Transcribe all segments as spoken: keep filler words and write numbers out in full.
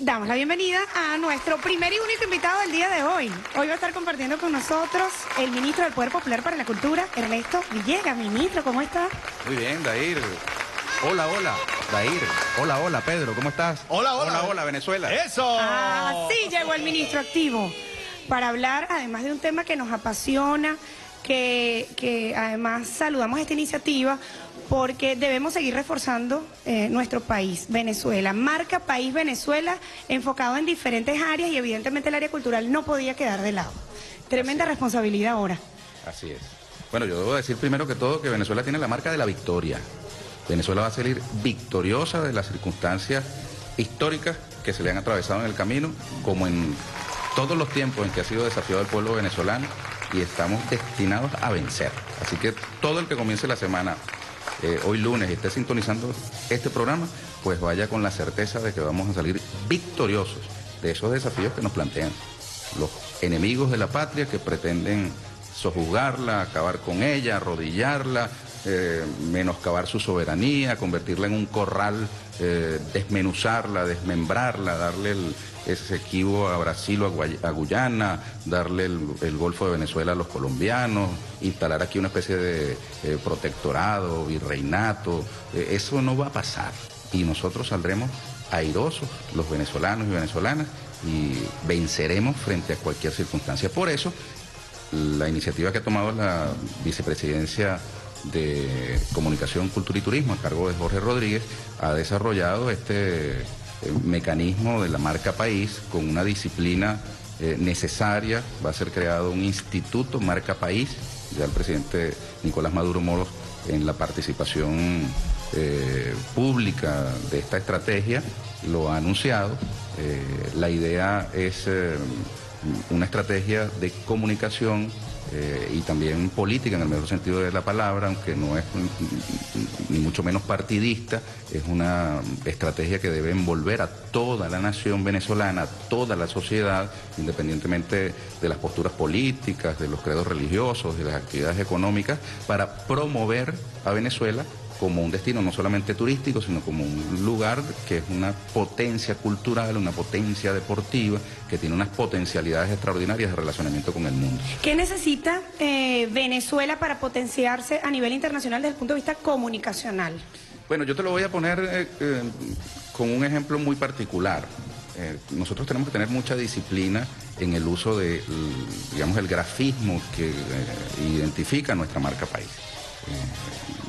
damos la bienvenida a nuestro primer y único invitado del día de hoy. Hoy va a estar compartiendo con nosotros el ministro del Poder Popular para la Cultura, Ernesto Villegas. Ministro, ¿cómo está? Muy bien, Dahir. Hola, hola, Dahir. Hola, hola, Pedro, ¿cómo estás? Hola, hola. Hola, hola, Venezuela. ¡Eso! Ah, sí, llegó el ministro activo para hablar, además de un tema que nos apasiona, que, que además saludamos esta iniciativa, porque debemos seguir reforzando eh, nuestro país, Venezuela. Marca País Venezuela, enfocado en diferentes áreas, y evidentemente el área cultural no podía quedar de lado. Tremenda responsabilidad ahora. Así es. Bueno, yo debo decir primero que todo que Venezuela tiene la marca de la victoria. Venezuela va a salir victoriosa de las circunstancias históricas que se le han atravesado en el camino, como en todos los tiempos en que ha sido desafiado el pueblo venezolano, y estamos destinados a vencer. Así que todo el que comience la semana, Eh, hoy lunes, esté sintonizando este programa, pues vaya con la certeza de que vamos a salir victoriosos de esos desafíos que nos plantean los enemigos de la patria, que pretenden sojuzgarla, acabar con ella, arrodillarla, eh, menoscabar su soberanía, convertirla en un corral, eh, desmenuzarla, desmembrarla, darle el Esequibo a Brasil o a, Guay a Guyana, darle el, el Golfo de Venezuela a los colombianos, instalar aquí una especie de eh, protectorado, virreinato. Eh, eso no va a pasar, y nosotros saldremos airosos, los venezolanos y venezolanas, y venceremos frente a cualquier circunstancia. Por eso, la iniciativa que ha tomado la vicepresidencia de Comunicación, Cultura y Turismo, a cargo de Jorge Rodríguez, ha desarrollado este mecanismo de la marca país con una disciplina eh, necesaria. Va a ser creado un instituto marca país. Ya el presidente Nicolás Maduro Moros, en la participación eh, pública de esta estrategia, lo ha anunciado. Eh, la idea es eh, una estrategia de comunicación eh, y también política en el mejor sentido de la palabra, aunque no es ni mucho menos partidista. Es una estrategia que debe envolver a toda la nación venezolana, a toda la sociedad, independientemente de las posturas políticas, de los credos religiosos, de las actividades económicas, para promover a Venezuela como un destino no solamente turístico, sino como un lugar que es una potencia cultural, una potencia deportiva, que tiene unas potencialidades extraordinarias de relacionamiento con el mundo. ¿Qué necesita eh, Venezuela para potenciarse a nivel internacional desde el punto de vista comunicacional? Bueno, yo te lo voy a poner eh, eh, con un ejemplo muy particular. Eh, nosotros tenemos que tener mucha disciplina en el uso de, digamos, el grafismo que eh, identifica nuestra marca país. Eh,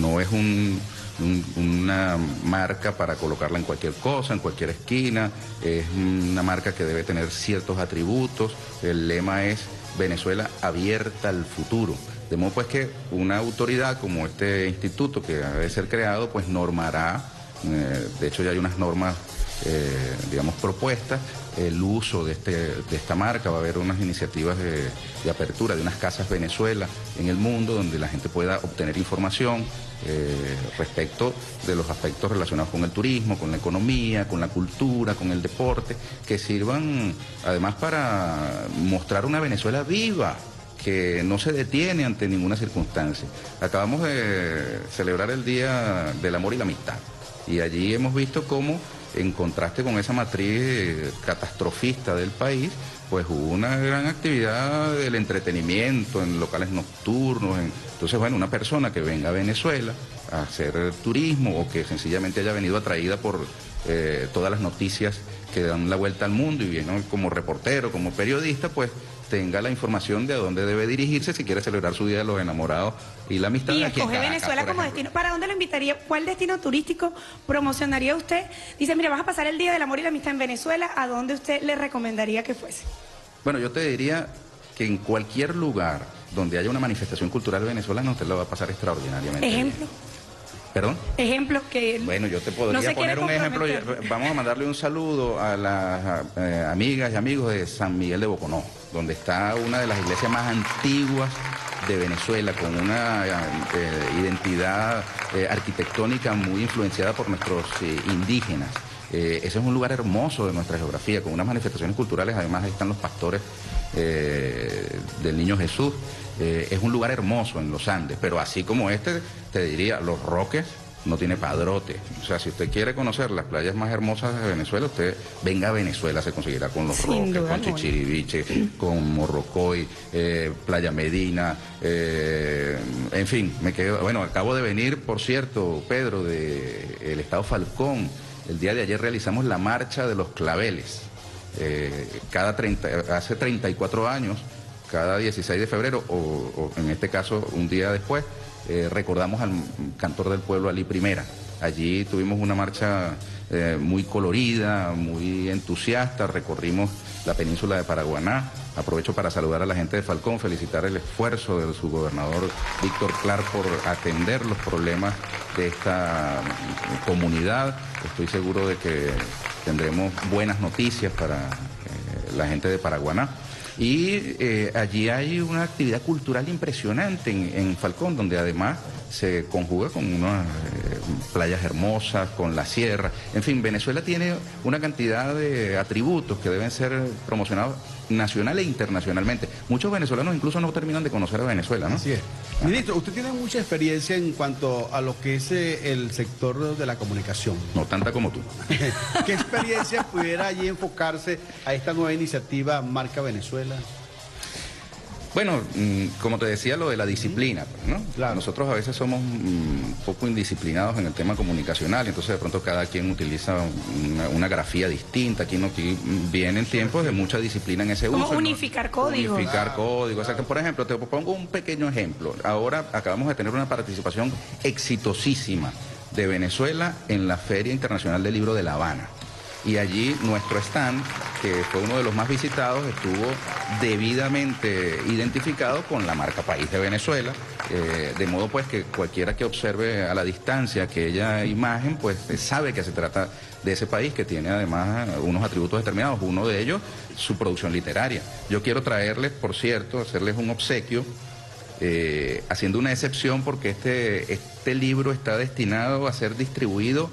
No es un, un, una marca para colocarla en cualquier cosa, en cualquier esquina. Es una marca que debe tener ciertos atributos. El lema es Venezuela abierta al futuro. De modo pues que una autoridad como este instituto que debe ser creado, pues normará, eh, de hecho ya hay unas normas, eh, digamos, propuestas, el uso de, este, de esta marca. Va a haber unas iniciativas de, de apertura de unas casas Venezuela en el mundo, donde la gente pueda obtener información eh, respecto de los aspectos relacionados con el turismo, con la economía, con la cultura, con el deporte, que sirvan además para mostrar una Venezuela viva, que no se detiene ante ninguna circunstancia. Acabamos de celebrar el Día del Amor y la Amistad, y allí hemos visto cómo, en contraste con esa matriz catastrofista del país, pues hubo una gran actividad del entretenimiento en locales nocturnos. En... Entonces, bueno, una persona que venga a Venezuela a hacer turismo, o que sencillamente haya venido atraída por eh, todas las noticias que dan la vuelta al mundo, y viene como reportero, como periodista, pues tenga la información de a dónde debe dirigirse si quiere celebrar su Día de los Enamorados y la Amistad. Y escoge Venezuela como destino. ¿Para dónde lo invitaría? ¿Cuál destino turístico promocionaría usted? Dice, mira, vas a pasar el Día del Amor y la Amistad en Venezuela. ¿A dónde usted le recomendaría que fuese? Bueno, yo te diría que en cualquier lugar donde haya una manifestación cultural venezolana, usted la va a pasar extraordinariamente. ¿Ejemplo? Bien. ¿Perdón? Ejemplos que... Bueno, yo te podría no poner un ejemplo. Vamos a mandarle un saludo a las a, eh, amigas y amigos de San Miguel de Boconó, donde está una de las iglesias más antiguas de Venezuela, con una eh, identidad eh, arquitectónica muy influenciada por nuestros eh, indígenas. Eh, ese es un lugar hermoso de nuestra geografía, con unas manifestaciones culturales. Además, ahí están los pastores eh, del Niño Jesús. Eh, es un lugar hermoso en los Andes, pero así como este, te diría Los Roques, no tiene padrote. O sea, si usted quiere conocer las playas más hermosas de Venezuela, usted venga a Venezuela, se conseguirá con Los Roques, con Chichiriviche, con Morrocoy, eh, Playa Medina, eh, en fin, me quedo. Bueno, acabo de venir, por cierto, Pedro, del estado Falcón. El día de ayer realizamos la marcha de los claveles. Eh, cada treinta, hace treinta y cuatro años, cada dieciséis de febrero, o, o en este caso un día después, eh, recordamos al cantor del pueblo, Ali Primera. Allí tuvimos una marcha eh, muy colorida, muy entusiasta, recorrimos la península de Paraguaná. Aprovecho para saludar a la gente de Falcón, felicitar el esfuerzo de su gobernador Víctor Clar por atender los problemas de esta comunidad. Estoy seguro de que tendremos buenas noticias para eh, la gente de Paraguaná. Y eh, allí hay una actividad cultural impresionante en, en Falcón, donde además se conjuga con unas eh, playas hermosas, con la sierra. En fin, Venezuela tiene una cantidad de atributos que deben ser promocionados nacional e internacionalmente. Muchos venezolanos incluso no terminan de conocer a Venezuela, ¿no? Así es. Ajá. Ministro, usted tiene mucha experiencia en cuanto a lo que es eh, el sector de la comunicación. No tanta como tú. ¿Qué experiencia pudiera allí enfocarse a esta nueva iniciativa Marca Venezuela? Bueno, como te decía, lo de la disciplina, ¿no? Claro. Nosotros a veces somos un poco indisciplinados en el tema comunicacional, entonces de pronto cada quien utiliza una, una grafía distinta, aquí, no, aquí vienen tiempos de mucha disciplina en ese uso. Como unificar códigos. Unificar códigos. O sea, que, por ejemplo, te pongo un pequeño ejemplo. Ahora acabamos de tener una participación exitosísima de Venezuela en la Feria Internacional del Libro de La Habana. Y allí nuestro stand, que fue uno de los más visitados, estuvo debidamente identificado con la marca País de Venezuela, eh, de modo pues que cualquiera que observe a la distancia aquella imagen, pues sabe que se trata de ese país que tiene además unos atributos determinados, uno de ellos, su producción literaria. Yo quiero traerles, por cierto, hacerles un obsequio, eh, haciendo una excepción porque este, este libro está destinado a ser distribuido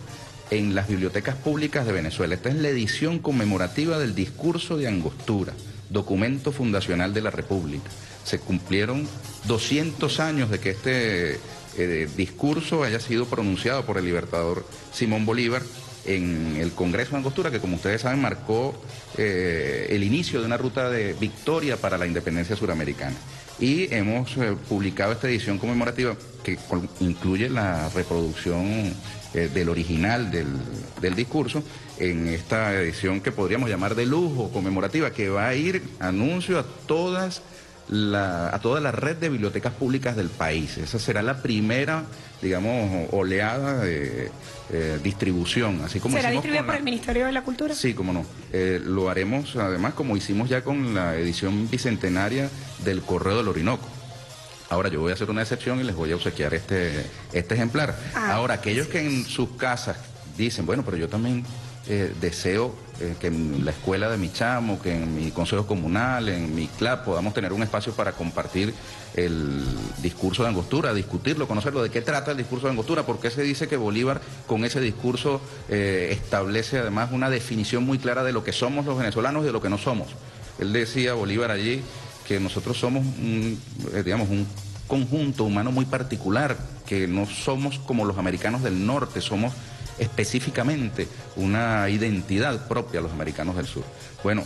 en las bibliotecas públicas de Venezuela. Esta es la edición conmemorativa del discurso de Angostura, documento fundacional de la República. Se cumplieron doscientos años de que este eh, discurso haya sido pronunciado por el libertador Simón Bolívar en el Congreso de Angostura, que como ustedes saben marcó eh, el inicio de una ruta de victoria para la independencia suramericana. Y hemos eh, publicado esta edición conmemorativa que incluye la reproducción eh, del original del, del discurso en esta edición que podríamos llamar de lujo, conmemorativa, que va a ir, anuncio, a todas la, a toda la red de bibliotecas públicas del país. Esa será la primera, digamos, oleada de eh, distribución. Así como ¿será distribuida por la... el Ministerio de la Cultura? Sí, cómo no. Eh, lo haremos, además, como hicimos ya con la edición bicentenaria del Correo del Orinoco. Ahora yo voy a hacer una excepción y les voy a obsequiar este, este ejemplar. Ah, ahora, aquellos que en sus casas dicen, bueno, pero yo también eh, deseo eh, que en la escuela de mi chamo, que en mi consejo comunal, en mi C L A P, podamos tener un espacio para compartir el discurso de Angostura, discutirlo, conocerlo, de qué trata el discurso de Angostura, por qué se dice que Bolívar con ese discurso eh, establece además una definición muy clara de lo que somos los venezolanos y de lo que no somos. Él decía, Bolívar allí, que nosotros somos un, digamos, un conjunto humano muy particular, que no somos como los americanos del norte, somos específicamente una identidad propia a los americanos del sur. Bueno,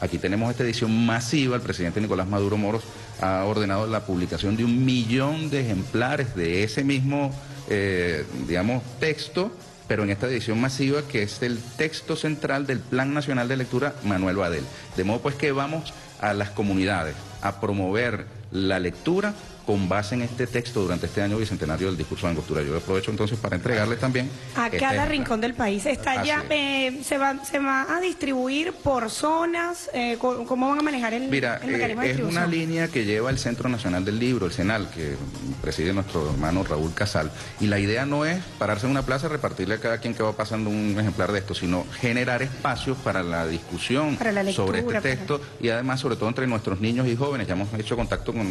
aquí tenemos esta edición masiva, el presidente Nicolás Maduro Moros ha ordenado la publicación de un millón de ejemplares de ese mismo, eh, digamos, texto, pero en esta edición masiva que es el texto central del Plan Nacional de Lectura Manuel Badel. De modo pues que vamos a las comunidades a promover la lectura con base en este texto durante este año bicentenario del discurso de Angostura. Yo aprovecho entonces para entregarles también... A cada este rincón del país. Está ya, eh, se, va, ¿Se va a distribuir por zonas? Eh, ¿Cómo van a manejar el, Mira, el mecanismo eh, de distribución? Es una línea que lleva el Centro Nacional del Libro, el CENAL, que preside nuestro hermano Raúl Casal. Y la idea no es pararse en una plaza y repartirle a cada quien que va pasando un ejemplar de esto, sino generar espacios para la discusión para la lectura, sobre este texto para... y además sobre todo entre nuestros niños y jóvenes. Ya hemos hecho contacto con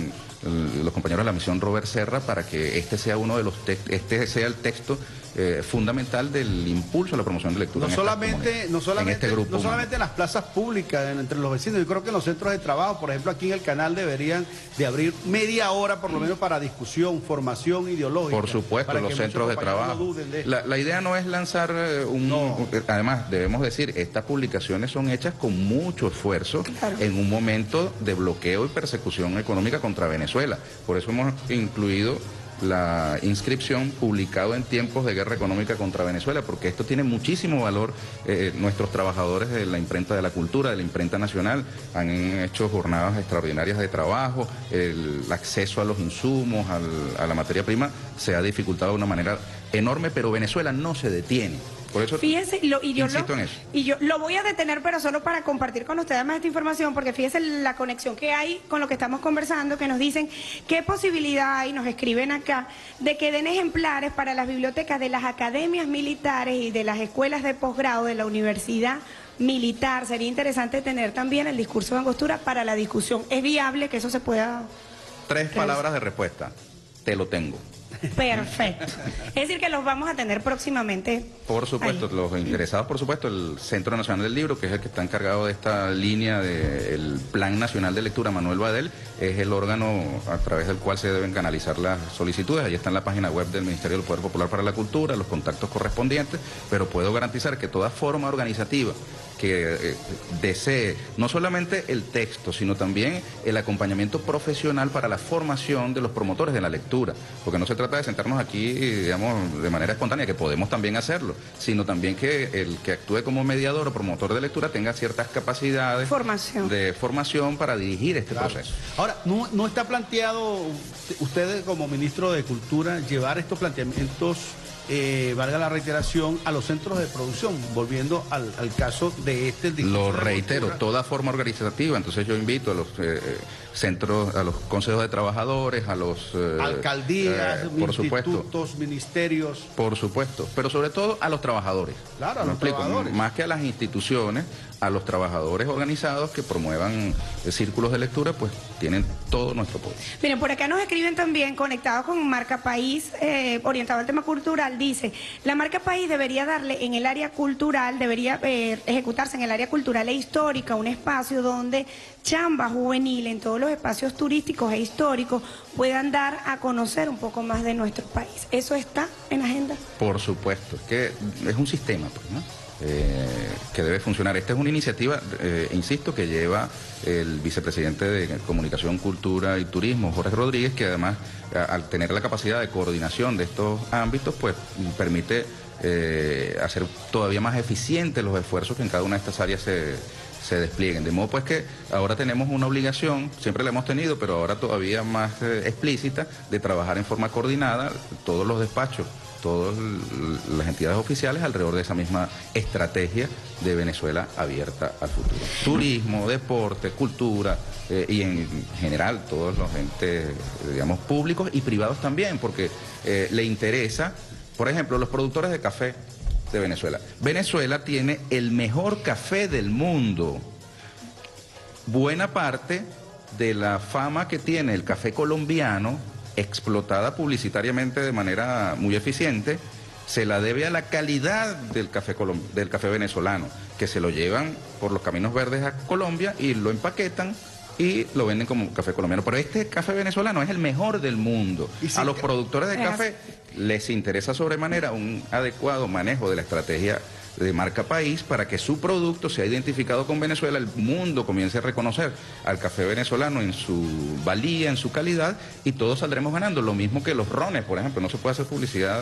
los compañeros compañero de la misión Robert Serra para que este sea uno de los textos, este sea el texto eh, fundamental del impulso a la promoción de lectura. No solamente, no solamente, en este grupo no solamente en las plazas públicas, en, entre los vecinos, yo creo que en los centros de trabajo, por ejemplo aquí en el canal deberían de abrir media hora por lo menos para discusión, formación ideológica. Por supuesto, los centros de trabajo. De la, la idea no es lanzar un... No. Además, debemos decir, estas publicaciones son hechas con mucho esfuerzo, claro, en un momento de bloqueo y persecución económica contra Venezuela. Por eso hemos incluido la inscripción publicado en tiempos de guerra económica contra Venezuela, porque esto tiene muchísimo valor. Eh, nuestros trabajadores de la imprenta de la cultura, de la imprenta nacional, han hecho jornadas extraordinarias de trabajo. El acceso a los insumos, al, a la materia prima, se ha dificultado de una manera enorme, pero Venezuela no se detiene. Por eso, fíjense, lo, y, yo insisto lo, en eso. y yo lo voy a detener, pero solo para compartir con ustedes más esta información, porque fíjense la conexión que hay con lo que estamos conversando, que nos dicen qué posibilidad hay, nos escriben acá, de que den ejemplares para las bibliotecas de las academias militares y de las escuelas de posgrado de la universidad militar. Sería interesante tener también el discurso de Angostura para la discusión. ¿Es viable que eso se pueda...? Tres palabras de respuesta. Te lo tengo. Perfecto. Es decir, que los vamos a tener próximamente. Por supuesto, ahí. Los interesados, por supuesto, el Centro Nacional del Libro, que es el que está encargado de esta línea del Plan Nacional de Lectura, Manuel Badel, es el órgano a través del cual se deben canalizar las solicitudes. Ahí está en la página web del Ministerio del Poder Popular para la Cultura, los contactos correspondientes, pero puedo garantizar que toda forma organizativa que desee no solamente el texto, sino también el acompañamiento profesional para la formación de los promotores de la lectura, porque no se trata de sentarnos aquí, digamos, de manera espontánea, que podemos también hacerlo, sino también que el que actúe como mediador o promotor de lectura tenga ciertas capacidades formación. de formación para dirigir este claro. proceso. Ahora, ¿no, no está planteado ustedes como ministro de Cultura llevar estos planteamientos, Eh, valga la reiteración, a los centros de producción, volviendo al, al caso de este... Lo reitero, toda forma organizativa, entonces yo invito a los eh, centros, a los consejos de trabajadores, a los... Eh, alcaldías, eh, por institutos, supuesto, ministerios... Por supuesto, pero sobre todo a los trabajadores. Claro, a los explico? trabajadores. Más que a las instituciones, a los trabajadores organizados que promuevan eh, círculos de lectura, pues tienen todo nuestro apoyo. Miren, por acá nos escriben también, conectados con Marca País, eh, orientado al tema cultural, dice, la marca país debería darle en el área cultural, debería eh, ejecutarse en el área cultural e histórica, un espacio donde chamba juvenil en todos los espacios turísticos e históricos puedan dar a conocer un poco más de nuestro país. ¿Eso está en agenda? Por supuesto, es que es un sistema, pues, ¿no? Eh, que debe funcionar. Esta es una iniciativa, eh, insisto, que lleva el vicepresidente de Comunicación, Cultura y Turismo, Jorge Rodríguez, que además, a, al tener la capacidad de coordinación de estos ámbitos, pues permite eh, hacer todavía más eficientes los esfuerzos que en cada una de estas áreas se, se desplieguen. De modo pues que ahora tenemos una obligación, siempre la hemos tenido, pero ahora todavía más eh, explícita, de trabajar en forma coordinada todos los despachos, todas las entidades oficiales alrededor de esa misma estrategia de Venezuela abierta al futuro. Turismo, deporte, cultura eh, y en general todos los entes, digamos, públicos y privados también, porque eh, le interesa, por ejemplo, los productores de café de Venezuela. Venezuela tiene el mejor café del mundo. Buena parte de la fama que tiene el café colombiano, explotada publicitariamente de manera muy eficiente, se la debe a la calidad del café, del café venezolano, que se lo llevan por los caminos verdes a Colombia y lo empaquetan y lo venden como café colombiano. Pero este café venezolano es el mejor del mundo. Y si a los productores de café les interesa sobremanera un adecuado manejo de la estrategia de marca país para que su producto sea identificado con Venezuela, el mundo comience a reconocer al café venezolano en su valía, en su calidad, y todos saldremos ganando. Lo mismo que los rones, por ejemplo, no se puede hacer publicidad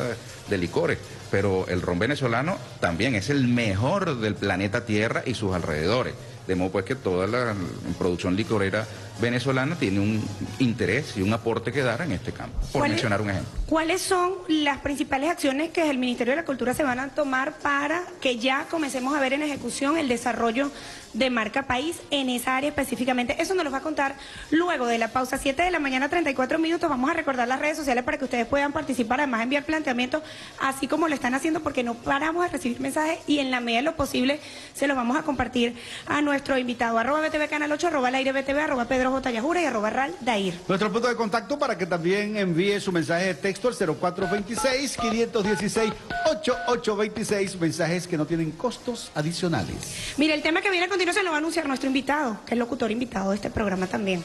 de licores, pero el ron venezolano también es el mejor del planeta Tierra y sus alrededores. De modo pues que toda la producción licorera venezolana tiene un interés y un aporte que dar en este campo, por mencionar un ejemplo. ¿Cuáles son las principales acciones que desde el Ministerio de la Cultura se van a tomar para que ya comencemos a ver en ejecución el desarrollo de marca país en esa área específicamente? Eso nos lo va a contar luego de la pausa. Siete de la mañana, treinta y cuatro minutos. Vamos a recordar las redes sociales para que ustedes puedan participar, además enviar planteamientos, así como lo están haciendo, porque no paramos de recibir mensajes y en la medida de lo posible se los vamos a compartir a nuestro invitado. Arroba B T V Canal ocho, arroba Al Aire B T V, arroba Pedro Pedro J. Yajure y arroba Ral Dahir. Nuestro punto de contacto para que también envíe su mensaje de texto al cero cuatro dos seis, cinco uno seis, ocho ocho dos seis, mensajes que no tienen costos adicionales. Mira, el tema que viene a continuación lo va a anunciar nuestro invitado, que es locutor invitado de este programa también.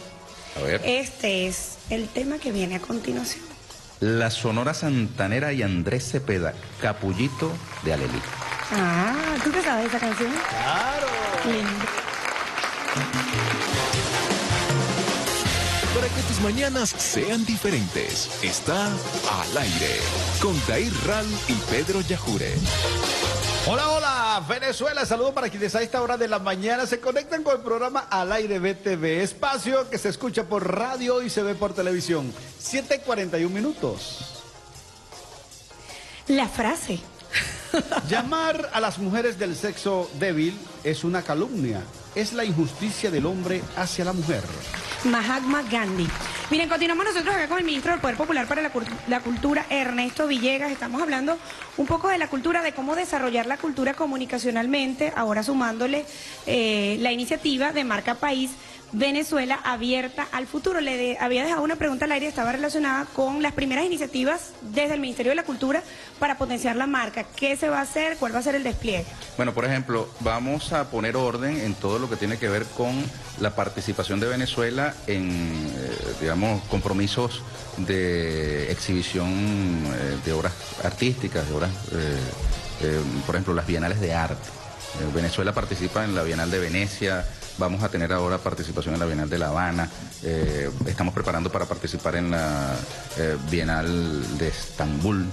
A ver. Este es el tema que viene a continuación. La Sonora Santanera y Andrés Cepeda, Capullito de Alelí. Ah, ¿tú te sabes esa canción? ¡Claro! Lindo. Para que tus mañanas sean diferentes, está Al Aire, con Dahir Ral y Pedro Yajure. Hola, hola, Venezuela. Saludos para quienes a esta hora de la mañana se conectan con el programa Al Aire B T V, espacio que se escucha por radio y se ve por televisión. siete cuarenta y uno minutos. La frase. Llamar a las mujeres del sexo débil es una calumnia. Es la injusticia del hombre hacia la mujer. Mahatma Gandhi. Miren, continuamos nosotros acá con el ministro del Poder Popular para la, la Cultura, Ernesto Villegas. Estamos hablando un poco de la cultura, de cómo desarrollar la cultura comunicacionalmente, ahora sumándole eh, la iniciativa de Marca País Venezuela Abierta al Futuro. Le de, había dejado una pregunta al aire, estaba relacionada con las primeras iniciativas desde el Ministerio de la Cultura para potenciar la marca. ¿Qué se va a hacer? ¿Cuál va a ser el despliegue? Bueno, por ejemplo, vamos a poner orden en todo lo que tiene que ver con la participación de Venezuela en, eh, digamos, compromisos de exhibición eh, de obras artísticas, de obras, eh, eh, por ejemplo, las bienales de arte. Eh, Venezuela participa en la Bienal de Venecia. Vamos a tener ahora participación en la Bienal de La Habana, eh, estamos preparando para participar en la eh, Bienal de Estambul,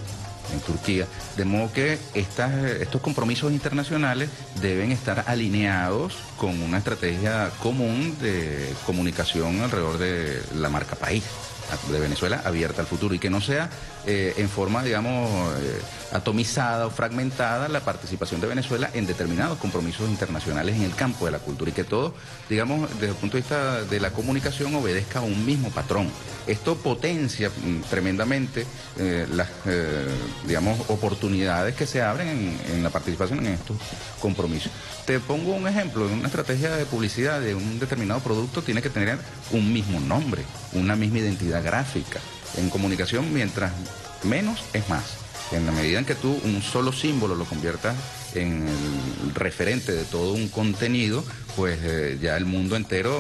en Turquía. De modo que estas, estos compromisos internacionales deben estar alineados con una estrategia común de comunicación alrededor de la marca país de Venezuela Abierta al Futuro, y que no sea eh, en forma, digamos, eh, atomizada o fragmentada la participación de Venezuela en determinados compromisos internacionales en el campo de la cultura, y que todo, digamos, desde el punto de vista de la comunicación obedezca a un mismo patrón. Esto potencia mm, tremendamente eh, las, eh, digamos, oportunidades que se abren en, en la participación en estos compromisos. Te pongo un ejemplo. Una estrategia de publicidad de un determinado producto tiene que tener un mismo nombre, una misma identidad gráfica. En comunicación, mientras menos es más. En la medida en que tú un solo símbolo lo conviertas en el referente de todo un contenido, pues eh, ya el mundo entero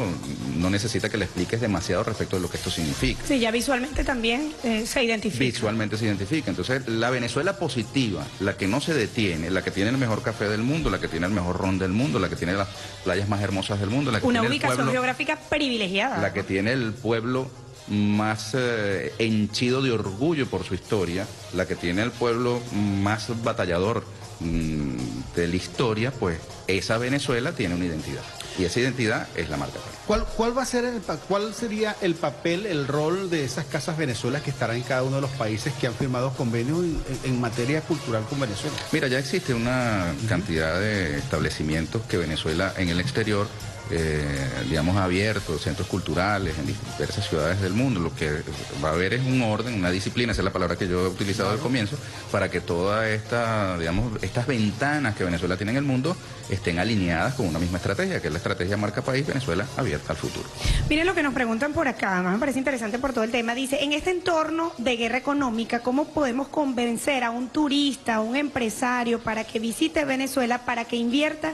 no necesita que le expliques demasiado respecto de lo que esto significa. Sí, ya visualmente también eh, se identifica. Visualmente se identifica. Entonces, la Venezuela positiva, la que no se detiene, la que tiene el mejor café del mundo, la que tiene el mejor ron del mundo, la que tiene las playas más hermosas del mundo, la que una tiene ubicación el pueblo, geográfica privilegiada, la que tiene el pueblo más eh, henchido de orgullo por su historia, la que tiene el pueblo más batallador mmm, de la historia, pues esa Venezuela tiene una identidad, y esa identidad es la marca. ¿Cuál, cuál va a ser el, cuál sería el papel, el rol de esas casas Venezuela que estarán en cada uno de los países que han firmado convenios en, en materia cultural con Venezuela? Mira, ya existe una uh-huh. cantidad de establecimientos que Venezuela en el exterior Eh, digamos, abiertos, centros culturales en diversas ciudades del mundo. Lo que va a haber es un orden, una disciplina, esa es la palabra que yo he utilizado al comienzo, para que todas esta, digamos, estas ventanas que Venezuela tiene en el mundo estén alineadas con una misma estrategia, que es la estrategia Marca País Venezuela Abierta al Futuro. Miren lo que nos preguntan por acá, además me parece interesante por todo el tema. Dice, en este entorno de guerra económica, ¿cómo podemos convencer a un turista, a un empresario, para que visite Venezuela, para que invierta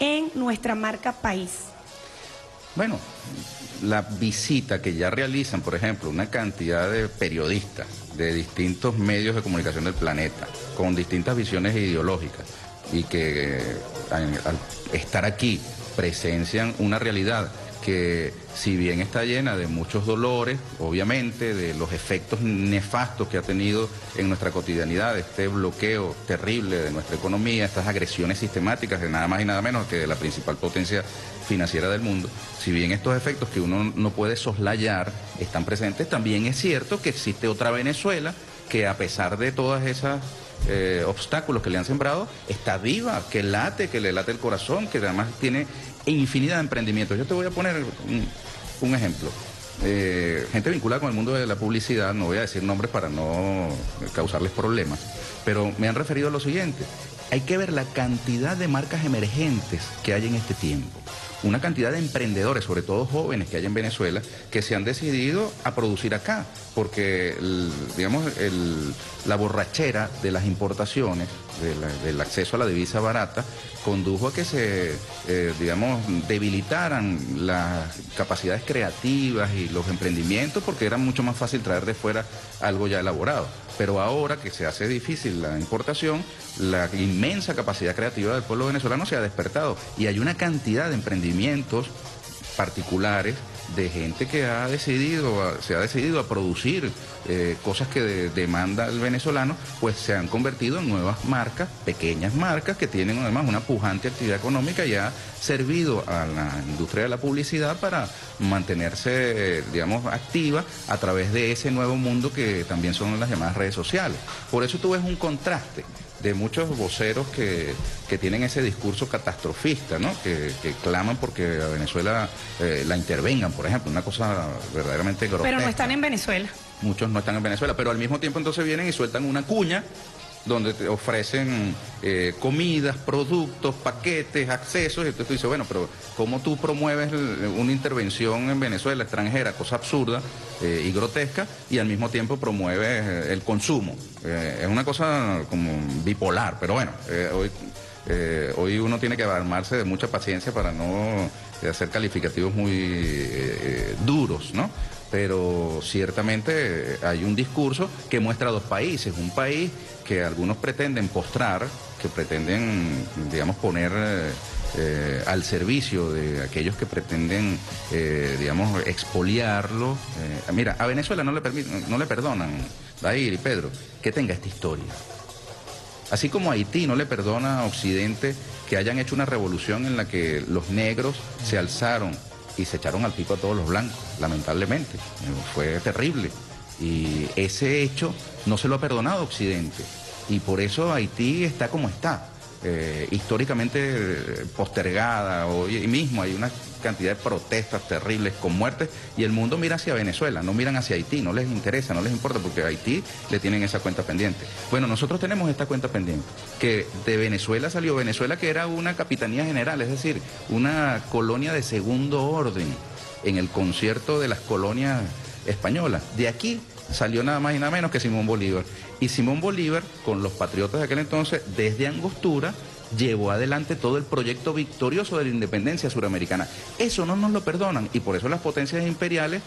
en nuestra marca país? Bueno, la visita que ya realizan, por ejemplo, una cantidad de periodistas de distintos medios de comunicación del planeta, con distintas visiones ideológicas, y que eh, al estar aquí presencian una realidad que, si bien está llena de muchos dolores, obviamente, de los efectos nefastos que ha tenido en nuestra cotidianidad, este bloqueo terrible de nuestra economía, estas agresiones sistemáticas de nada más y nada menos que de la principal potencia financiera del mundo, si bien estos efectos que uno no puede soslayar están presentes, también es cierto que existe otra Venezuela que, a pesar de todas esas eh, obstáculos que le han sembrado, está viva, que late, que le late el corazón, que además tiene infinidad de emprendimientos. Yo te voy a poner un, un ejemplo. Eh, gente vinculada con el mundo de la publicidad, no voy a decir nombres para no causarles problemas, pero me han referido a lo siguiente: hay que ver la cantidad de marcas emergentes que hay en este tiempo. una cantidad de emprendedores, sobre todo jóvenes que hay en Venezuela, que se han decidido a producir acá, porque el, digamos, el, la borrachera de las importaciones, de la, del acceso a la divisa barata, condujo a que se, eh, digamos, debilitaran las capacidades creativas y los emprendimientos, porque era mucho más fácil traer de fuera algo ya elaborado. Pero ahora que se hace difícil la importación, la inmensa capacidad creativa del pueblo venezolano se ha despertado y hay una cantidad de emprendimientos particulares de gente que ha decidido, se ha decidido a producir eh, cosas que de, demanda el venezolano, pues se han convertido en nuevas marcas, pequeñas marcas que tienen además una pujante actividad económica y ha servido a la industria de la publicidad para mantenerse, eh, digamos, activa a través de ese nuevo mundo que también son las llamadas redes sociales. Por eso tú ves un contraste de muchos voceros que, que tienen ese discurso catastrofista, ¿no? Que, que claman porque a Venezuela eh, la intervengan, por ejemplo, una cosa verdaderamente grotesca. Pero no están en Venezuela. Muchos no están en Venezuela, pero al mismo tiempo entonces vienen y sueltan una cuña donde te ofrecen eh, comidas, productos, paquetes, accesos, y entonces tú dices, bueno, pero ¿cómo tú promueves una intervención en Venezuela extranjera, cosa absurda eh, y grotesca, y al mismo tiempo promueves el consumo? Eh, es una cosa como bipolar, pero bueno, eh, hoy, eh, hoy uno tiene que armarse de mucha paciencia para no hacer calificativos muy eh, duros, ¿no? Pero ciertamente hay un discurso que muestra dos países, un país que algunos pretenden postrar, que pretenden, digamos, poner eh, al servicio de aquellos que pretenden, eh, digamos, expoliarlo. Eh, mira, a Venezuela no le, no le perdonan, Dahir y Pedro, que tenga esta historia. Así como Haití no le perdona a Occidente que hayan hecho una revolución en la que los negros se alzaron y se echaron al pico a todos los blancos, lamentablemente. Fue terrible. Y ese hecho no se lo ha perdonado Occidente. Y por eso Haití está como está. Eh, históricamente postergada, hoy mismo hay una cantidad de protestas terribles con muertes y el mundo mira hacia Venezuela, no miran hacia Haití, no les interesa, no les importa porque a Haití le tienen esa cuenta pendiente. Bueno, nosotros tenemos esta cuenta pendiente, que de Venezuela salió Venezuela, que era una capitanía general, es decir, una colonia de segundo orden en el concierto de las colonias españolas. De aquí salió nada más y nada menos que Simón Bolívar. Y Simón Bolívar, con los patriotas de aquel entonces, desde Angostura, llevó adelante todo el proyecto victorioso de la independencia suramericana. Eso no nos lo perdonan y por eso las potencias imperiales,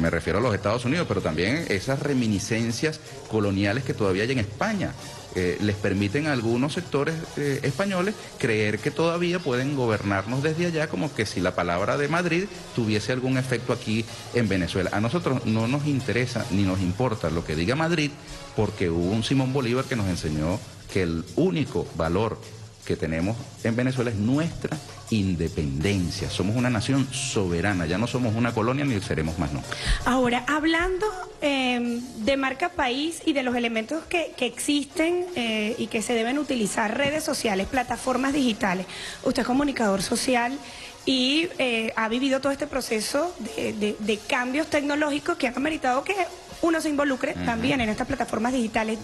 me refiero a los Estados Unidos, pero también esas reminiscencias coloniales que todavía hay en España, eh, les permiten a algunos sectores eh, españoles creer que todavía pueden gobernarnos desde allá, como que si la palabra de Madrid tuviese algún efecto aquí en Venezuela. A nosotros no nos interesa ni nos importa lo que diga Madrid, porque hubo un Simón Bolívar que nos enseñó que el único valor que tenemos en Venezuela es nuestra independencia. Somos una nación soberana, ya no somos una colonia ni seremos más nunca. Ahora, hablando eh, de marca país y de los elementos que, que existen eh, y que se deben utilizar, redes sociales, plataformas digitales, usted es comunicador social y eh, ha vivido todo este proceso de, de, de cambios tecnológicos que han ameritado que uno se involucre uh-huh. también en estas plataformas digitales.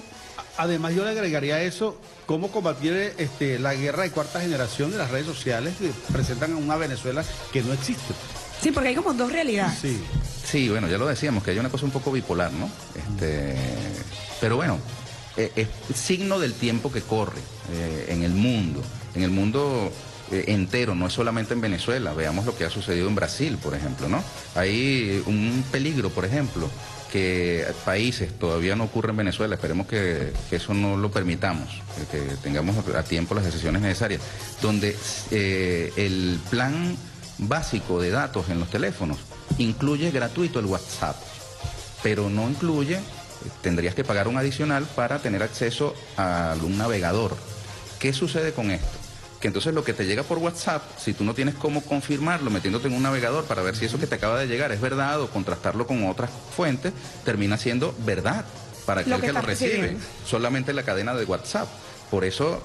Además, yo le agregaría a eso cómo combatir este, la guerra de cuarta generación de las redes sociales que presentan a una Venezuela que no existe. Sí, porque hay como dos realidades. Sí, sí, bueno, ya lo decíamos, que hay una cosa un poco bipolar, ¿no? Este, pero bueno, eh, es signo del tiempo que corre eh, en el mundo, en el mundo eh, entero, no es solamente en Venezuela. Veamos lo que ha sucedido en Brasil, por ejemplo, ¿no? Hay un peligro, por ejemplo, que países todavía no ocurre en Venezuela, esperemos que, que eso no lo permitamos, que tengamos a tiempo las decisiones necesarias, donde eh, el plan básico de datos en los teléfonos incluye gratuito el WhatsApp, pero no incluye, tendrías que pagar un adicional para tener acceso a un navegador. ¿Qué sucede con esto? Que entonces lo que te llega por WhatsApp, si tú no tienes cómo confirmarlo metiéndote en un navegador para ver si eso que te acaba de llegar es verdad o contrastarlo con otras fuentes, termina siendo verdad para aquel que lo recibe, solamente la cadena de WhatsApp. Por eso,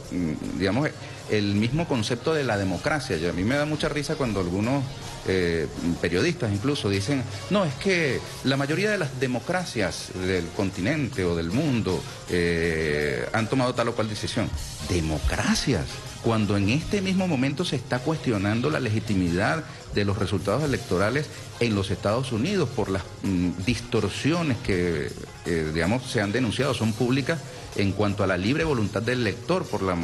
digamos, el mismo concepto de la democracia. Yo, a mí me da mucha risa cuando algunos eh, periodistas incluso dicen, no, es que la mayoría de las democracias del continente o del mundo eh, han tomado tal o cual decisión. ¿Democracias? cuando en este mismo momento se está cuestionando la legitimidad de los resultados electorales en los Estados Unidos por las mmm, distorsiones que, eh, digamos, se han denunciado, son públicas en cuanto a la libre voluntad del elector por la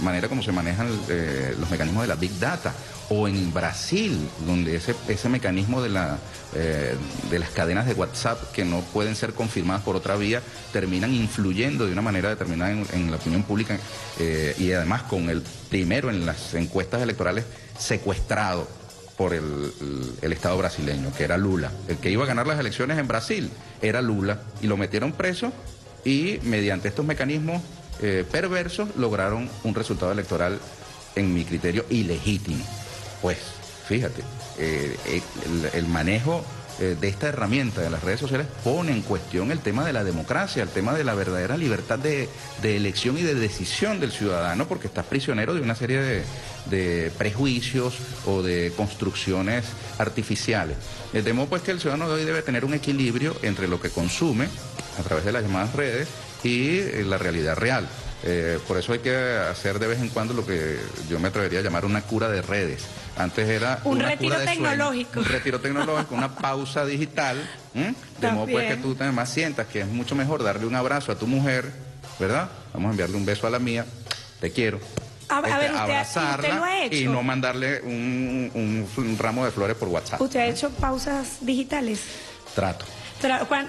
manera como se manejan eh, los mecanismos de la Big Data, o en Brasil, donde ese, ese mecanismo de, la, eh, de las cadenas de WhatsApp que no pueden ser confirmadas por otra vía, terminan influyendo de una manera determinada en, en la opinión pública eh, y además con el primero en las encuestas electorales secuestrado por el, el, el Estado brasileño, que era Lula. El que iba a ganar las elecciones en Brasil era Lula y lo metieron preso y mediante estos mecanismos eh, perversos lograron un resultado electoral, en mi criterio, ilegítimo. Pues, fíjate, eh, el, el manejo eh, de esta herramienta de las redes sociales pone en cuestión el tema de la democracia, el tema de la verdadera libertad de, de elección y de decisión del ciudadano, porque estás prisionero de una serie de, de prejuicios o de construcciones artificiales. Me temo pues que el ciudadano de hoy debe tener un equilibrio entre lo que consume a través de las llamadas redes y la realidad real. Eh, por eso hay que hacer de vez en cuando lo que yo me atrevería a llamar una cura de redes. Antes era un retiro tecnológico. Un retiro tecnológico, una pausa digital. ¿eh? De modo pues que tú además sientas que es mucho mejor darle un abrazo a tu mujer, ¿verdad? Vamos a enviarle un beso a la mía, te quiero. A, este, a ver, usted, abrazarla usted lo ha hecho. Y no mandarle un, un, un ramo de flores por WhatsApp. ¿Usted ha hecho pausas digitales? Trato.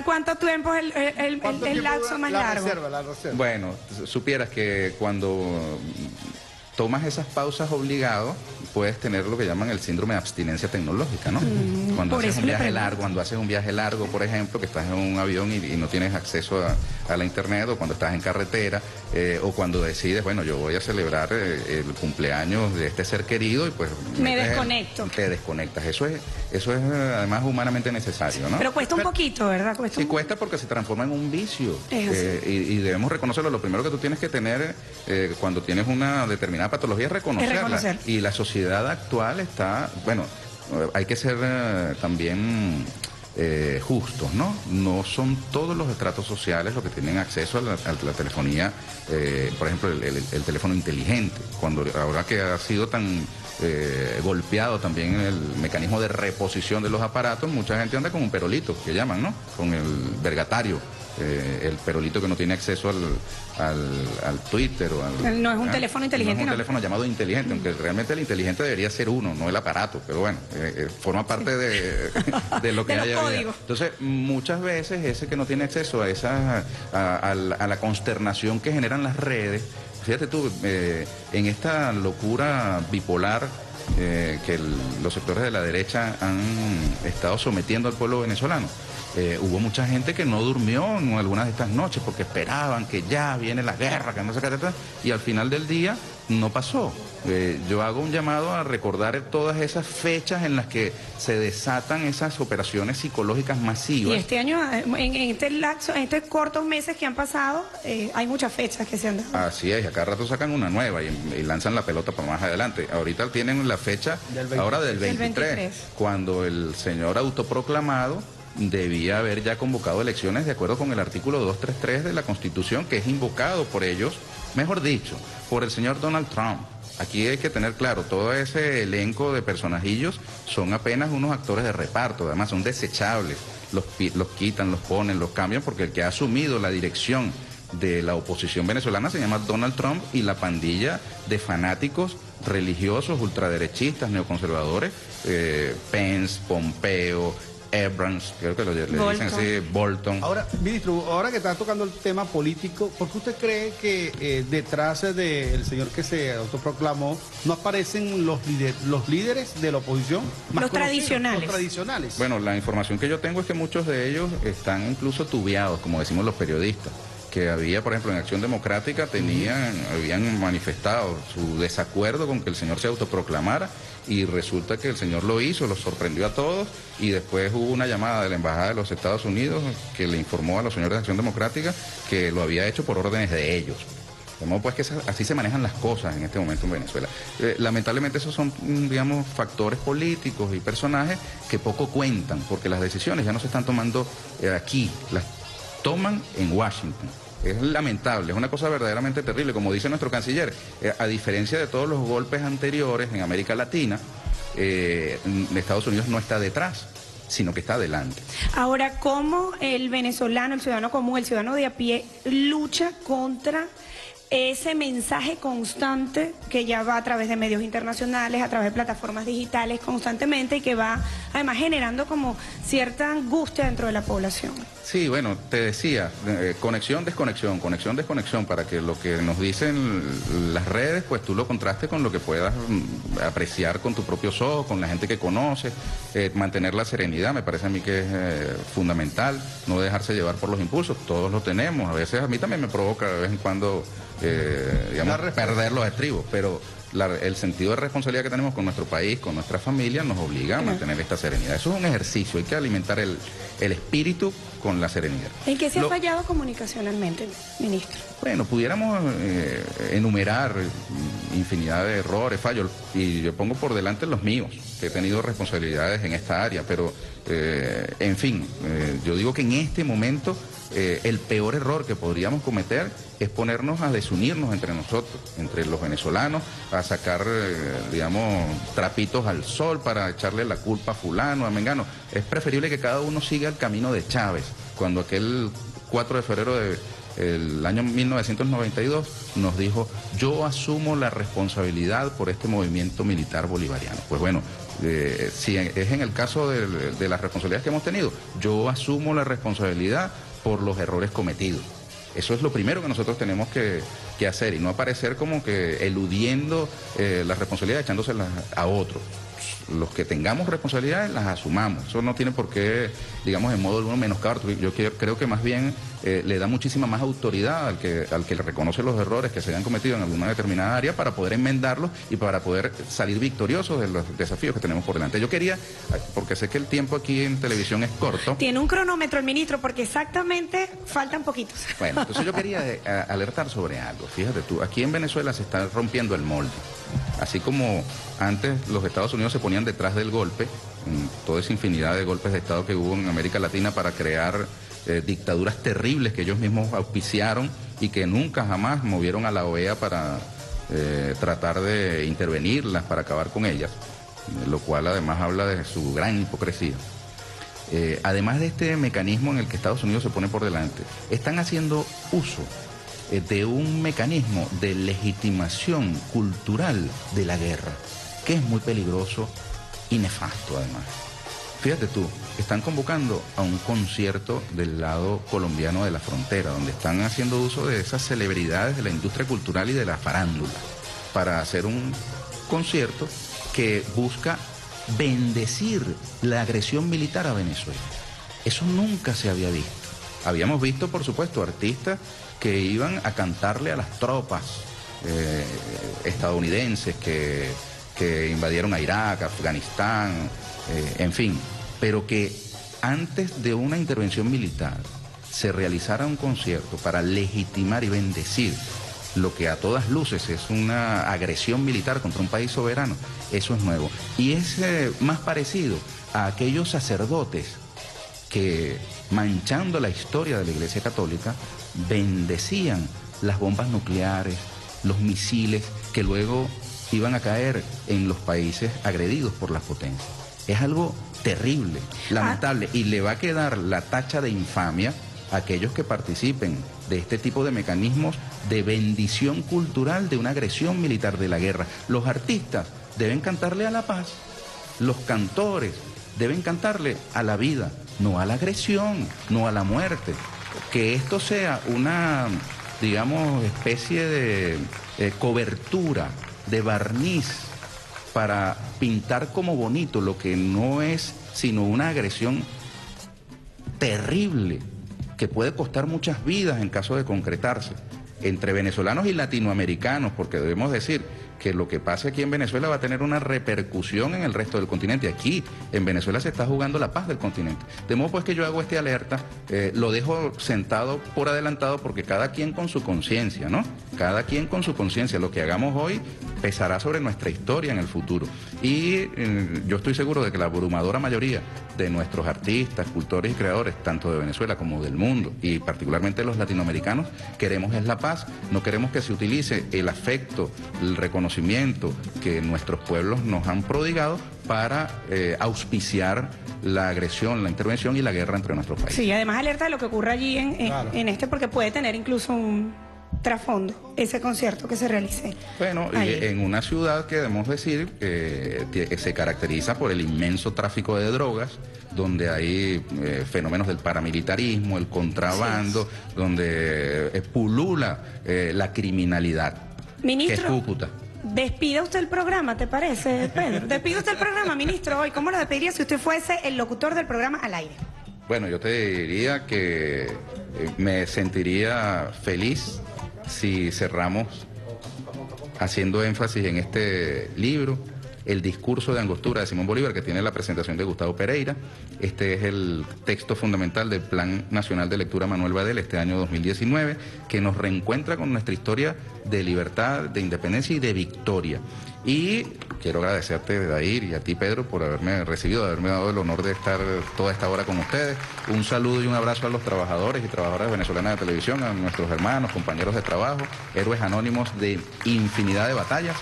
¿Cuánto tiempo es el, el, ¿Cuánto el, el tiempo lapso más la largo? Reserva, la reserva. Bueno, supieras que cuando tomas esas pausas obligado, puedes tener lo que llaman el síndrome de abstinencia tecnológica, ¿no? Mm, cuando haces un viaje largo, cuando haces un viaje largo, por ejemplo, que estás en un avión y, y no tienes acceso a, a la internet, o cuando estás en carretera, eh, o cuando decides, bueno, yo voy a celebrar eh, el cumpleaños de este ser querido y pues... Me desconecto. Te desconectas. Eso es, eso es además humanamente necesario, ¿no? Pero cuesta un Pero, poquito, ¿verdad? Cuesta sí, un... cuesta porque se transforma en un vicio. Eh, y, y debemos reconocerlo. Lo primero que tú tienes que tener eh, cuando tienes una determinada patología es reconocerla. Es reconocer. Y la sociedad actual está, bueno, hay que ser eh, también eh, justos, ¿no? No son todos los estratos sociales los que tienen acceso a la, a la telefonía, eh, por ejemplo, el, el, el teléfono inteligente, cuando ahora que ha sido tan eh, golpeado también el mecanismo de reposición de los aparatos, mucha gente anda con un perolito, que llaman, ¿no? Con el vergatario. Eh, el perolito que no tiene acceso al, al, al Twitter o al, no es un ¿eh? teléfono inteligente, no es un no. teléfono llamado inteligente, mm. aunque realmente el inteligente debería ser uno, no el aparato, pero bueno, eh, eh, forma parte de, de lo que de haya habido. Entonces muchas veces ese que no tiene acceso a, esa, a, a, a la consternación que generan las redes, fíjate tú, eh, en esta locura bipolar eh, que el, los sectores de la derecha han estado sometiendo al pueblo venezolano. Eh, hubo mucha gente que no durmió en algunas de estas noches porque esperaban que ya viene la guerra, que no sé qué, y al final del día no pasó. Eh, yo hago un llamado a recordar todas esas fechas en las que se desatan esas operaciones psicológicas masivas. Y este año, en, en este lapso, en estos cortos meses que han pasado, eh, hay muchas fechas que se han dado. Así es, y a cada rato sacan una nueva y, y lanzan la pelota para más adelante. Ahorita tienen la fecha del ahora del veintitrés, cuando el señor autoproclamado debía haber ya convocado elecciones de acuerdo con el artículo doscientos treinta y tres de la Constitución, que es invocado por ellos, mejor dicho, por el señor Donald Trump. Aquí hay que tener claro, todo ese elenco de personajillos son apenas unos actores de reparto, además son desechables, los, los quitan, los ponen, los cambian, porque el que ha asumido la dirección de la oposición venezolana se llama Donald Trump y la pandilla de fanáticos religiosos, ultraderechistas, neoconservadores, eh, Pence, Pompeo... Abrams, creo que lo le Bolton. dicen así, Bolton. Ahora, ministro, ahora que está tocando el tema político, ¿por qué usted cree que eh, detrás del señor que se autoproclamó no aparecen los, lider, los líderes de la oposición? Más los, tradicionales. los tradicionales. Bueno, la información que yo tengo es que muchos de ellos están incluso tubiados, como decimos los periodistas. Que había, por ejemplo, en Acción Democrática tenían, habían manifestado su desacuerdo con que el señor se autoproclamara y resulta que el señor lo hizo, lo sorprendió a todos y después hubo una llamada de la Embajada de los Estados Unidos que le informó a los señores de Acción Democrática que lo había hecho por órdenes de ellos. De modo pues que así se manejan las cosas en este momento en Venezuela. Eh, lamentablemente esos son, digamos, factores políticos y personajes que poco cuentan porque las decisiones ya no se están tomando eh, aquí, las toman en Washington. Es lamentable, es una cosa verdaderamente terrible. Como dice nuestro canciller, eh, a diferencia de todos los golpes anteriores en América Latina, eh, Estados Unidos no está detrás, sino que está adelante. Ahora, ¿cómo el venezolano, el ciudadano común, el ciudadano de a pie lucha contra ese mensaje constante que ya va a través de medios internacionales, a través de plataformas digitales constantemente y que va además generando como cierta angustia dentro de la población? Sí, bueno, te decía, eh, conexión, desconexión, conexión, desconexión, para que lo que nos dicen las redes, pues tú lo contrastes con lo que puedas apreciar con tus propios ojos, con la gente que conoces, eh, mantener la serenidad, me parece a mí que es eh, fundamental, no dejarse llevar por los impulsos, todos lo tenemos, a veces a mí también me provoca de vez en cuando, eh, digamos, perder los estribos, pero... La, el sentido de responsabilidad que tenemos con nuestro país, con nuestra familia, nos obliga a mantener esta serenidad. Eso es un ejercicio, hay que alimentar el, el espíritu con la serenidad. ¿En qué se ha Lo... fallado comunicacionalmente, ministro? Bueno, pudiéramos eh, enumerar infinidad de errores, fallos, y yo pongo por delante los míos, que he tenido responsabilidades en esta área, pero, eh, en fin, eh, yo digo que en este momento... Eh, el peor error que podríamos cometer es ponernos a desunirnos entre nosotros, entre los venezolanos, a sacar, eh, digamos, trapitos al sol para echarle la culpa a fulano, a mengano. Es preferible que cada uno siga el camino de Chávez, cuando aquel cuatro de febrero del año mil novecientos noventa y dos nos dijo, yo asumo la responsabilidad por este movimiento militar bolivariano. Pues bueno... Eh, si es en el caso de, de las responsabilidades que hemos tenido, yo asumo la responsabilidad por los errores cometidos. Eso es lo primero que nosotros tenemos que, que hacer, y no aparecer como que eludiendo eh, las responsabilidades, echándoselas a otros. Los que tengamos responsabilidades las asumamos. Eso no tiene por qué, digamos, en modo alguno menoscabar. Yo creo que más bien eh, le da muchísima más autoridad al que, al que le reconoce los errores que se hayan cometido en alguna determinada área para poder enmendarlos y para poder salir victoriosos de los desafíos que tenemos por delante. Yo quería, porque sé que el tiempo aquí en televisión es corto. Tiene un cronómetro el ministro, porque exactamente faltan poquitos. Bueno, entonces yo quería alertar sobre algo. Fíjate tú, aquí en Venezuela se está rompiendo el molde. Así como antes los Estados Unidos se ponían detrás del golpe, toda esa infinidad de golpes de Estado que hubo en América Latina para crear eh, dictaduras terribles que ellos mismos auspiciaron y que nunca jamás movieron a la O E A para eh, tratar de intervenirlas, para acabar con ellas, lo cual además habla de su gran hipocresía. Eh, además de este mecanismo en el que Estados Unidos se pone por delante, están haciendo uso eh, de un mecanismo de legitimación cultural de la guerra, que es muy peligroso y nefasto además. Fíjate tú, están convocando a un concierto del lado colombiano de la frontera, donde están haciendo uso de esas celebridades de la industria cultural y de la farándula, para hacer un concierto que busca bendecir la agresión militar a Venezuela. Eso nunca se había visto. Habíamos visto, por supuesto, artistas que iban a cantarle a las tropas eh, estadounidenses que... que invadieron a Irak, Afganistán, eh, en fin, pero que antes de una intervención militar se realizara un concierto para legitimar y bendecir lo que a todas luces es una agresión militar contra un país soberano, eso es nuevo. Y es eh, más parecido a aquellos sacerdotes que, manchando la historia de la Iglesia Católica, bendecían las bombas nucleares, los misiles que luego... iban a caer en los países agredidos por las potencias. Es algo terrible, lamentable, ah. y le va a quedar la tacha de infamia a aquellos que participen de este tipo de mecanismos de bendición cultural de una agresión militar, de la guerra. Los artistas deben cantarle a la paz, los cantores deben cantarle a la vida, no a la agresión, no a la muerte. Que esto sea una, digamos, especie de eh, cobertura, de barniz, para pintar como bonito lo que no es sino una agresión terrible que puede costar muchas vidas en caso de concretarse, entre venezolanos y latinoamericanos, porque debemos decir que lo que pase aquí en Venezuela va a tener una repercusión en el resto del continente. Aquí, en Venezuela, se está jugando la paz del continente. De modo pues que yo hago este alerta, eh, lo dejo sentado por adelantado, porque cada quien con su conciencia, ¿no? Cada quien con su conciencia. Lo que hagamos hoy pesará sobre nuestra historia en el futuro. Y eh, yo estoy seguro de que la abrumadora mayoría de nuestros artistas, cultores y creadores, tanto de Venezuela como del mundo, y particularmente los latinoamericanos, queremos es la paz, no queremos que se utilice el afecto, el reconocimiento que nuestros pueblos nos han prodigado para eh, auspiciar la agresión, la intervención y la guerra entre nuestros países. Sí, además alerta de lo que ocurre allí en, en, claro. en este, porque puede tener incluso un trasfondo ese concierto que se realice. Bueno, ahí. En una ciudad que debemos decir eh, que se caracteriza por el inmenso tráfico de drogas, donde hay eh, fenómenos del paramilitarismo, el contrabando, sí, donde eh, pulula eh, la criminalidad. Ministro, que es Cúcuta. Despida usted el programa, ¿te parece, Pedro? Despida usted el programa, ministro, hoy. ¿Cómo lo despediría si usted fuese el locutor del programa Al Aire? Bueno, yo te diría que me sentiría feliz si cerramos haciendo énfasis en este libro, El discurso de Angostura de Simón Bolívar, que tiene la presentación de Gustavo Pereira. Este es el texto fundamental del Plan Nacional de Lectura Manuel Badel este año dos mil diecinueve, que nos reencuentra con nuestra historia de libertad, de independencia y de victoria. Y quiero agradecerte, Dahir, y a ti, Pedro, por haberme recibido, haberme dado el honor de estar toda esta hora con ustedes. Un saludo y un abrazo a los trabajadores y trabajadoras venezolanas de televisión, a nuestros hermanos, compañeros de trabajo, héroes anónimos de infinidad de batallas.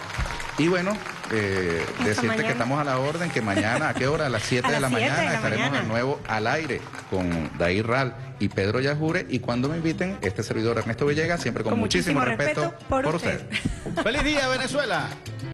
Y bueno, eh, decirte mañana. que estamos a la orden, que mañana, ¿a qué hora? A las siete a de, la mañana, de la estaremos mañana. de nuevo al aire con Dahir Ral y Pedro Yajure. Y cuando me inviten, este servidor Ernesto Villegas, siempre con, con muchísimo, muchísimo respeto, respeto por, por usted. usted. ¡Feliz día, Venezuela!